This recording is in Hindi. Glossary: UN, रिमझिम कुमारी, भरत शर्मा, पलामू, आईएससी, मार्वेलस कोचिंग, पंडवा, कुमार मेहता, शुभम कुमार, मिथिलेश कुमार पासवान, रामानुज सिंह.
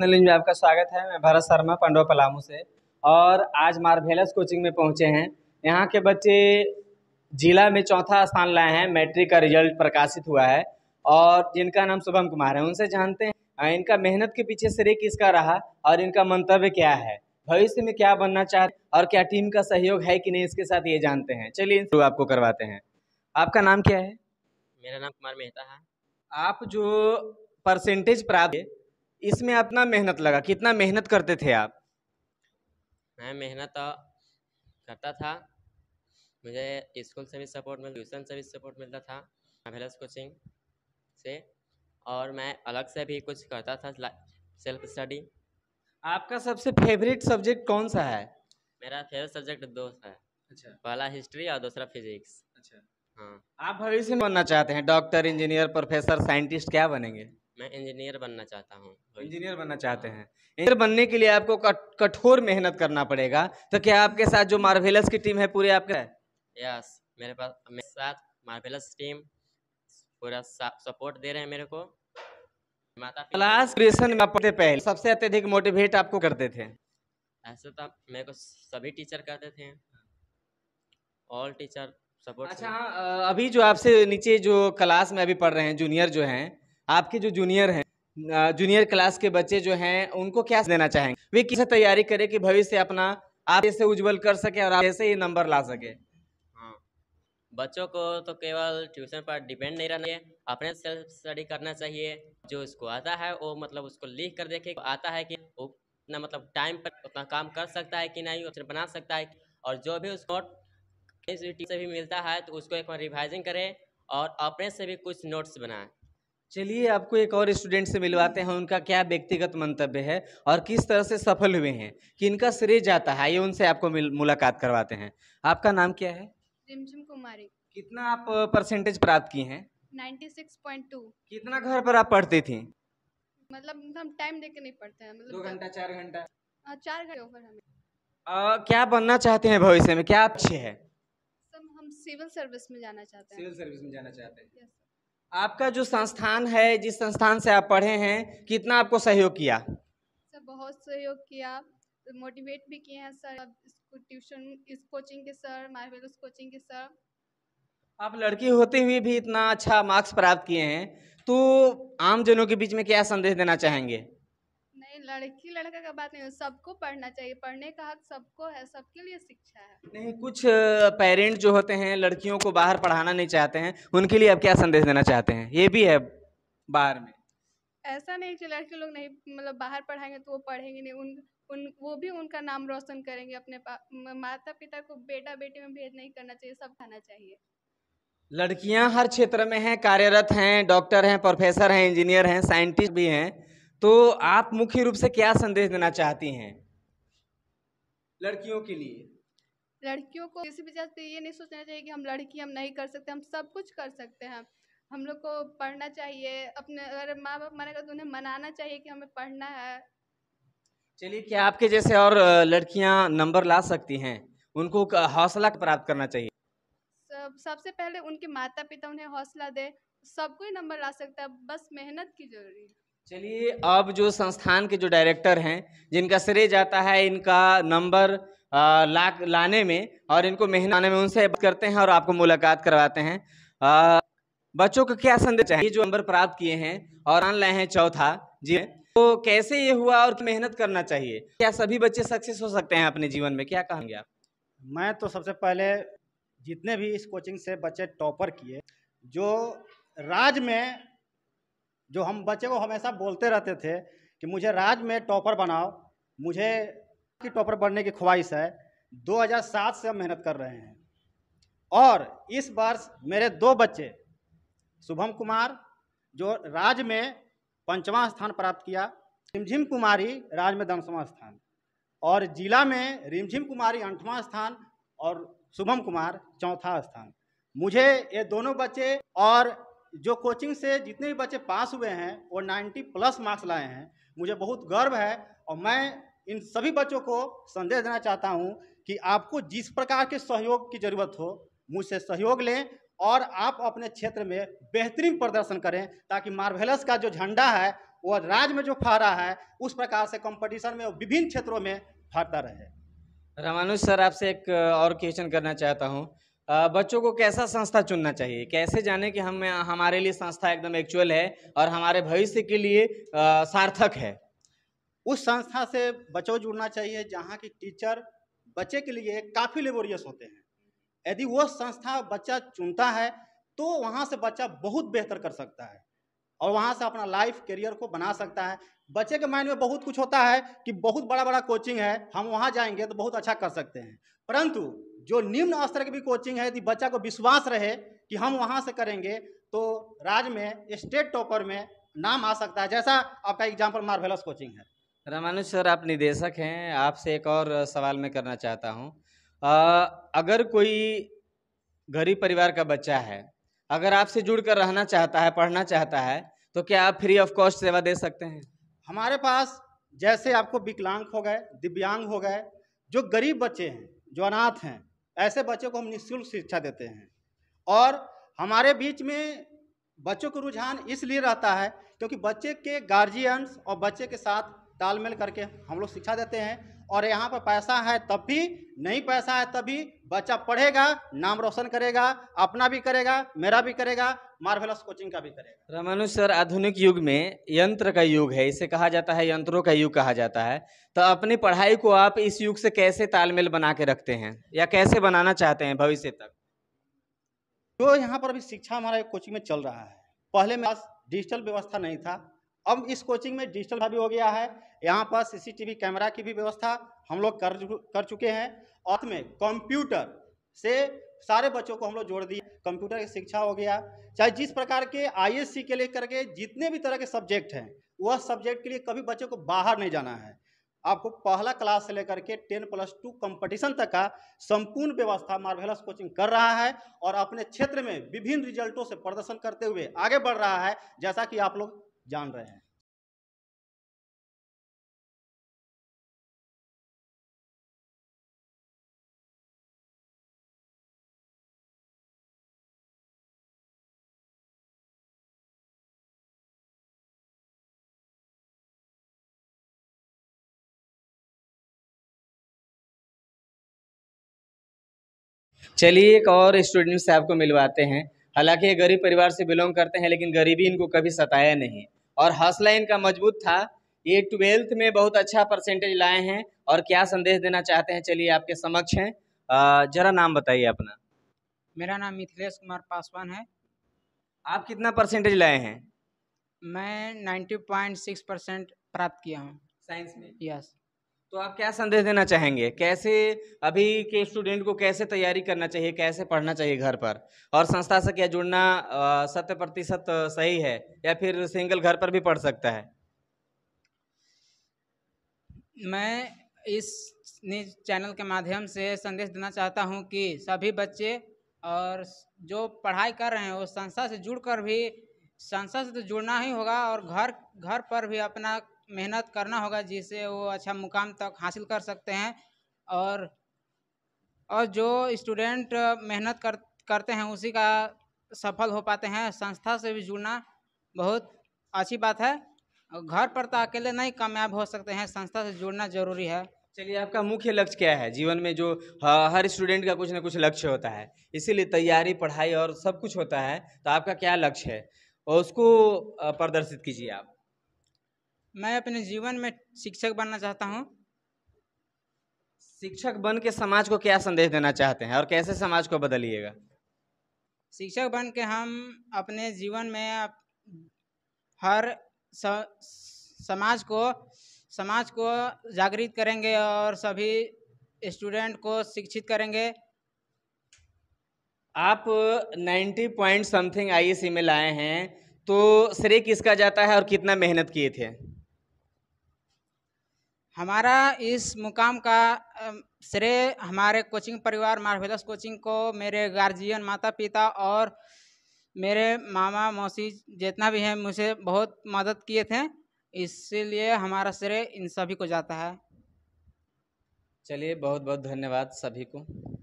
नॉलेज में आपका स्वागत है। मैं भरत शर्मा पंडवा पलामू से, और आज मार्वेलस कोचिंग में पहुंचे हैं। यहाँ के बच्चे जिला में चौथा स्थान लाए हैं। मैट्रिक का रिजल्ट प्रकाशित हुआ है और जिनका नाम शुभम कुमार है, उनसे जानते हैं इनका मेहनत के पीछे श्रेय किसका रहा और इनका मंतव्य क्या है, भविष्य में क्या बनना चाहते और क्या टीम का सहयोग है कि नहीं, इसके साथ ये जानते हैं। चलिए इनसे आपको करवाते हैं। आपका नाम क्या है? मेरा नाम कुमार मेहता है। आप जो परसेंटेज प्राप्त, इसमें अपना मेहनत लगा, कितना मेहनत करते थे आप? मैं मेहनत करता था, मुझे स्कूल से भी सपोर्ट मिलता, ट्यूशन से भी सपोर्ट मिलता था मार्वेलस कोचिंग से, और मैं अलग से भी कुछ करता था, सेल्फ स्टडी। आपका सबसे फेवरेट सब्जेक्ट कौन सा है? मेरा फेवरेट सब्जेक्ट दो है। अच्छा। पहला हिस्ट्री और दूसरा फिजिक्स। अच्छा, हाँ। आप भविष्य में बनना चाहते हैं डॉक्टर, इंजीनियर, प्रोफेसर, साइंटिस्ट, क्या बनेंगे? मैं इंजीनियर बनना चाहता हूँ। इंजीनियर बनना चाहते हैं। इंजीनियर बनने के लिए आपको कठोर मेहनत करना पड़ेगा, तो क्या आपके साथ जो मार्वेलस की टीम है पूरे आपके? यस, मेरे पास मेरे साथ मार्वेलस टीम पूरा सपोर्ट दे रहे हैं मेरे को। माता क्लास क्रिएशन में पढ़ते पहले सबसे अत्यधिक मोटिवेट आपको करते थे? ऐसे तो मेरे को सभी टीचर करते थे, ऑल टीचर सपोर्ट। अच्छा, अभी जो आपसे नीचे जो क्लास में अभी पढ़ रहे हैं जूनियर जो हैं, आपके जो जूनियर हैं, जूनियर क्लास के बच्चे जो हैं, उनको क्या देना चाहेंगे? वे किससे तैयारी करें कि भविष्य अपना आप ऐसे उज्जवल कर सके और आप ऐसे ही नंबर ला सके? हाँ, बच्चों को तो केवल ट्यूशन पर डिपेंड नहीं रहना है, अपने सेल्फ स्टडी करना चाहिए। जो उसको आता है वो मतलब उसको लिख कर देखे आता है कि वो उतना मतलब टाइम पर उतना काम कर सकता है कि नहीं, उतना बना सकता है। और जो भी उसको टीचर से भी मिलता है तो उसको एक बार रिवाइजिंग करे और अपने से भी कुछ नोट्स बनाए। चलिए आपको एक और स्टूडेंट से मिलवाते हैं, उनका क्या व्यक्तिगत मंतव्य है और किस तरह से सफल हुए हैं, कि इनका श्रेय जाता है, ये उनसे आपको मुलाकात करवाते हैं। आपका नाम क्या है? रिमझिम कुमारी। कितना आप परसेंटेज प्राप्त की हैं? 96.2। कितना घर पर आप पढ़ती थी? मतलब हम टाइम देके नहीं पढ़ते हैं, मतलब 2 घंटा 4 घंटा। 4 घंटे ऊपर हमें। क्या बनना चाहते हैं भविष्य में, क्या अच्छे है? हम सिविल सर्विस में जाना चाहते हैं। सिविल सर्विस में जाना चाहते हैं। आपका जो संस्थान है, जिस संस्थान से आप पढ़े हैं, कितना आपको सहयोग किया? सर बहुत सहयोग किया, मोटिवेट भी किए हैं सर, ट्यूशन, इस कोचिंग के सर, मार्वेलस कोचिंग के सर। आप लड़की होते हुए भी इतना अच्छा मार्क्स प्राप्त किए हैं, तो आम जनों के बीच में क्या संदेश देना चाहेंगे? नहीं, लड़की लड़का का बात नहीं, सबको पढ़ना चाहिए, पढ़ने का हक सबको है, सबके लिए शिक्षा है। नहीं, कुछ पेरेंट जो होते हैं लड़कियों को बाहर पढ़ाना नहीं चाहते हैं, उनके लिए आप क्या संदेश देना चाहते हैं? ये भी है बाहर में, ऐसा नहीं कि लड़के लोग नहीं मतलब बाहर पढ़ाएंगे तो वो पढ़ेंगे नहीं, वो भी उनका नाम रोशन करेंगे। अपने माता पिता को बेटा बेटी में भेद नहीं करना चाहिए, सब खाना चाहिए। लड़कियाँ हर क्षेत्र में हैं, कार्यरत हैं, डॉक्टर हैं, प्रोफेसर हैं, इंजीनियर हैं, साइंटिस्ट भी हैं, तो आप मुख्य रूप से क्या संदेश देना चाहती हैं लड़कियों के लिए? लड़कियों को किसी भी चीज पे ये नहीं सोचना चाहिए कि हम लड़की हम नहीं कर सकते, हम सब कुछ कर सकते हैं। हम लोग को पढ़ना चाहिए, अपने अगर माँ बाप मना कर तो उन्हें मनाना चाहिए कि हमें पढ़ना है। चलिए, क्या आपके जैसे और लड़कियाँ नंबर ला सकती हैं, उनको हौसला प्राप्त करना चाहिए? सबसे पहले उनके माता पिता उन्हें हौसला दे, सब कोई नंबर ला सकता है, बस मेहनत की जरूरी है। चलिए, अब जो संस्थान के जो डायरेक्टर हैं, जिनका श्रेय जाता है इनका नंबर लाने में और इनको मेहनत में, उनसे बात करते हैं और आपको मुलाकात करवाते हैं। बच्चों को क्या संदेश चाहिए जो नंबर प्राप्त किए हैं और आन लाए हैं चौथा जी, तो कैसे ये हुआ और मेहनत करना चाहिए? क्या सभी बच्चे सक्सेस हो सकते हैं अपने जीवन में, क्या कहेंगे आप? मैं तो सबसे पहले जितने भी इस कोचिंग से बच्चे टॉपर किए, जो राज्य में जो हम बच्चे को हमेशा बोलते रहते थे कि मुझे राज्य में टॉपर बनाओ, मुझे कि टॉपर बनने की ख्वाहिश है, 2007 से हम मेहनत कर रहे हैं। और इस वर्ष मेरे 2 बच्चे, शुभम कुमार जो राज्य में 5वां स्थान प्राप्त किया, रिमझिम कुमारी राज्य में 10वां स्थान, और जिला में रिमझिम कुमारी 8वां स्थान और शुभम कुमार 4था स्थान। मुझे ये दोनों बच्चे और जो कोचिंग से जितने भी बच्चे पास हुए हैं वो 90+ मार्क्स लाए हैं, मुझे बहुत गर्व है। और मैं इन सभी बच्चों को संदेश देना चाहता हूं कि आपको जिस प्रकार के सहयोग की ज़रूरत हो, मुझसे सहयोग लें और आप अपने क्षेत्र में बेहतरीन प्रदर्शन करें, ताकि मार्वेलस का जो झंडा है और राज्य में जो फहरा है उस प्रकार से कंपटीशन में विभिन्न क्षेत्रों में फहरता रहे। रामानुज सर, आपसे एक और क्वेश्चन करना चाहता हूँ। बच्चों को कैसा संस्था चुनना चाहिए, कैसे जाने कि हम हमारे लिए संस्था एकदम एक्चुअल है और हमारे भविष्य के लिए सार्थक है? उस संस्था से बच्चों जुड़ना चाहिए जहाँ की टीचर बच्चे के लिए काफ़ी लेबोरियस होते हैं। यदि वो संस्था बच्चा चुनता है तो वहाँ से बच्चा बहुत बेहतर कर सकता है और वहाँ से अपना लाइफ करियर को बना सकता है। बच्चे के माइंड में बहुत कुछ होता है कि बहुत बड़ा बड़ा कोचिंग है, हम वहाँ जाएंगे तो बहुत अच्छा कर सकते हैं, परंतु जो निम्न स्तर की भी कोचिंग है, यदि बच्चा को विश्वास रहे कि हम वहाँ से करेंगे तो राज्य में स्टेट टॉपर में नाम आ सकता है, जैसा आपका एग्जाम्पल मार्वेलस कोचिंग है। रामानुज सर, आप निदेशक हैं, आपसे एक और सवाल मैं करना चाहता हूँ। अगर कोई गरीब परिवार का बच्चा है, अगर आपसे जुड़कर रहना चाहता है, पढ़ना चाहता है, तो क्या आप फ्री ऑफ कॉस्ट सेवा दे सकते हैं? हमारे पास जैसे आपको विकलांग हो गए, दिव्यांग हो गए, जो गरीब बच्चे हैं, जो अनाथ हैं, ऐसे बच्चों को हम निःशुल्क शिक्षा देते हैं। और हमारे बीच में बच्चों को रुझान इसलिए रहता है क्योंकि बच्चे के गार्जियंस और बच्चे के साथ तालमेल करके हम लोग शिक्षा देते हैं। और यहाँ पर पैसा है तब भी, नहीं पैसा है तब भी बच्चा पढ़ेगा, नाम रोशन करेगा, अपना भी करेगा, मेरा भी करेगा, मार्वेलस कोचिंग का भी करेगा। रामानुज सर, आधुनिक युग में यंत्र का युग है, इसे कहा जाता है यंत्रों का युग कहा जाता है, तो अपनी पढ़ाई को आप इस युग से कैसे तालमेल बना के रखते हैं या कैसे बनाना चाहते हैं भविष्य तक? जो यहाँ पर अभी शिक्षा हमारा कोचिंग में चल रहा है, पहले में डिजिटल व्यवस्था नहीं था, अब इस कोचिंग में डिजिटल भी हो गया है। यहाँ पर सीसीटीवी कैमरा की भी व्यवस्था हम लोग कर चुके हैं और उसमें कंप्यूटर से सारे बच्चों को हम लोग जोड़ दिए। कंप्यूटर की शिक्षा हो गया, चाहे जिस प्रकार के आईएससी के लिए करके जितने भी तरह के सब्जेक्ट हैं, वह सब्जेक्ट के लिए कभी बच्चों को बाहर नहीं जाना है। आपको पहला क्लास से लेकर के 10+2 कंपटीशन तक का संपूर्ण व्यवस्था मार्वेलस कोचिंग कर रहा है और अपने क्षेत्र में विभिन्न रिजल्टों से प्रदर्शन करते हुए आगे बढ़ रहा है, जैसा कि आप लोग जान रहे हैं। चलिए एक और स्टूडेंट से आपको मिलवाते हैं। हालांकि ये गरीब परिवार से बिलोंग करते हैं, लेकिन गरीबी इनको कभी सताया नहीं और हौसला इनका मजबूत था। ये 12th में बहुत अच्छा परसेंटेज लाए हैं और क्या संदेश देना चाहते हैं, चलिए आपके समक्ष हैं। जरा नाम बताइए अपना। मेरा नाम मिथिलेश कुमार पासवान है। आप कितना परसेंटेज लाए हैं? मैं 90.6% प्राप्त किया हूँ साइंस में। यस, तो आप क्या संदेश देना चाहेंगे, कैसे अभी के स्टूडेंट को कैसे तैयारी करना चाहिए, कैसे पढ़ना चाहिए घर पर, और संस्था से क्या जुड़ना 100% सही है या फिर सिंगल घर पर भी पढ़ सकता है? मैं इस न्यूज चैनल के माध्यम से संदेश देना चाहता हूं कि सभी बच्चे और जो पढ़ाई कर रहे हैं वो संस्था से जुड़कर भी, संस्था से तो जुड़ना ही होगा और घर पर भी अपना मेहनत करना होगा, जिससे वो अच्छा मुकाम तक हासिल कर सकते हैं। और जो स्टूडेंट मेहनत करते हैं उसी का सफल हो पाते हैं। संस्था से भी जुड़ना बहुत अच्छी बात है, घर पर तो अकेले नहीं कामयाब हो सकते हैं, संस्था से जुड़ना जरूरी है। चलिए, आपका मुख्य लक्ष्य क्या है जीवन में? जो हर स्टूडेंट का कुछ ना कुछ लक्ष्य होता है, इसीलिए तैयारी, पढ़ाई और सब कुछ होता है, तो आपका क्या लक्ष्य है और उसको प्रदर्शित कीजिए आप। मैं अपने जीवन में शिक्षक बनना चाहता हूँ। शिक्षक बन के समाज को क्या संदेश देना चाहते हैं और कैसे समाज को बदलिएगा? शिक्षक बन के हम अपने जीवन में हर समाज को जागृत करेंगे और सभी स्टूडेंट को शिक्षित करेंगे। आप 90.something आईएससी में लाए हैं, तो श्रेय किसका जाता है और कितना मेहनत किए थे? हमारा इस मुकाम का श्रेय हमारे कोचिंग परिवार मार्वेलस कोचिंग को, मेरे गार्जियन माता पिता और मेरे मामा मौसी जितना भी हैं मुझे बहुत मदद किए थे, इसीलिए हमारा श्रेय इन सभी को जाता है। चलिए, बहुत बहुत धन्यवाद सभी को।